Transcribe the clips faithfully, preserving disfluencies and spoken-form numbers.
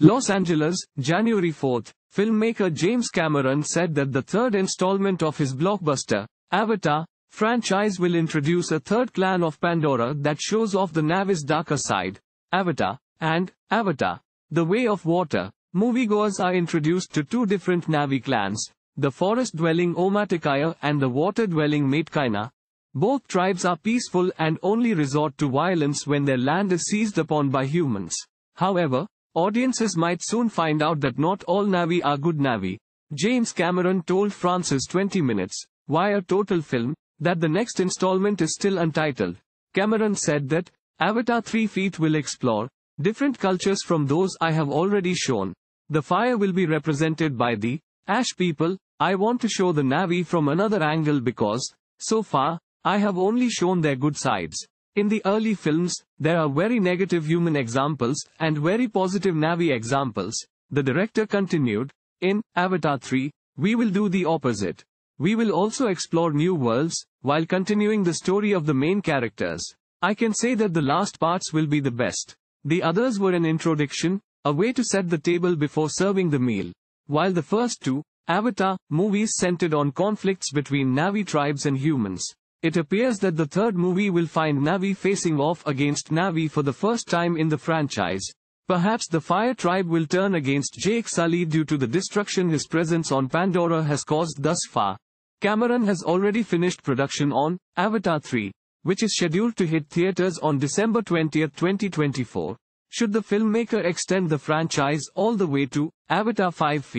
Los Angeles, January fourth, filmmaker James Cameron said that the third installment of his blockbuster, Avatar, franchise will introduce a third clan of Pandora that shows off the Na'vi's darker side. Avatar, and Avatar, The Way of Water, moviegoers are introduced to two different Na'vi clans, the forest-dwelling Omatikaya and the water-dwelling Metkayina. Both tribes are peaceful and only resort to violence when their land is seized upon by humans. However, audiences might soon find out that not all Na'vi are good Na'vi. James Cameron told Francis twenty minutes, via Total Film, that the next installment is still untitled. Cameron said that, Avatar three will explore different cultures from those I have already shown. The fire will be represented by the Ash people. I want to show the Na'vi from another angle because, so far, I have only shown their good sides. In the early films, there are very negative human examples and very positive Na'vi examples. The director continued, in Avatar three, we will do the opposite. We will also explore new worlds, while continuing the story of the main characters. I can say that the last parts will be the best. The others were an introduction, a way to set the table before serving the meal. While the first two, Avatar, movies centered on conflicts between Na'vi tribes and humans, it appears that the third movie will find Na'vi facing off against Na'vi for the first time in the franchise. Perhaps the Fire tribe will turn against Jake Sully due to the destruction his presence on Pandora has caused thus far. Cameron has already finished production on Avatar three, which is scheduled to hit theaters on December twentieth, twenty twenty-four. Should the filmmaker extend the franchise all the way to Avatar five,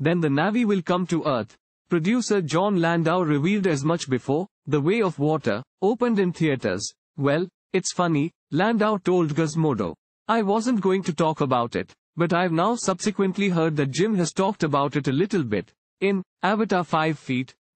then the Na'vi will come to Earth. Producer John Landau revealed as much before The Way of Water opened in theaters. Well, it's funny, Landau told Gizmodo. I wasn't going to talk about it, but I've now subsequently heard that Jim has talked about it a little bit. In Avatar five,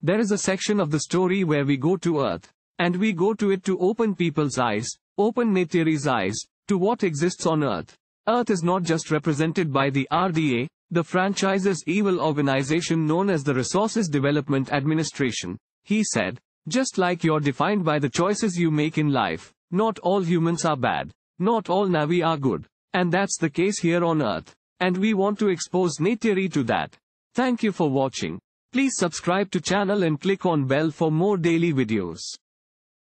there is a section of the story where we go to Earth, and we go to it to open people's eyes, open Neytiri's eyes, to what exists on Earth. Earth is not just represented by the R D A, the franchise's evil organization known as the Resources Development Administration, he said. Just like you're defined by the choices you make in life, not all humans are bad, not all Na'vi are good, and that's the case here on Earth, and we want to expose Neytiri to that. Thank you for watching. Please subscribe to channel and click on bell for more daily videos.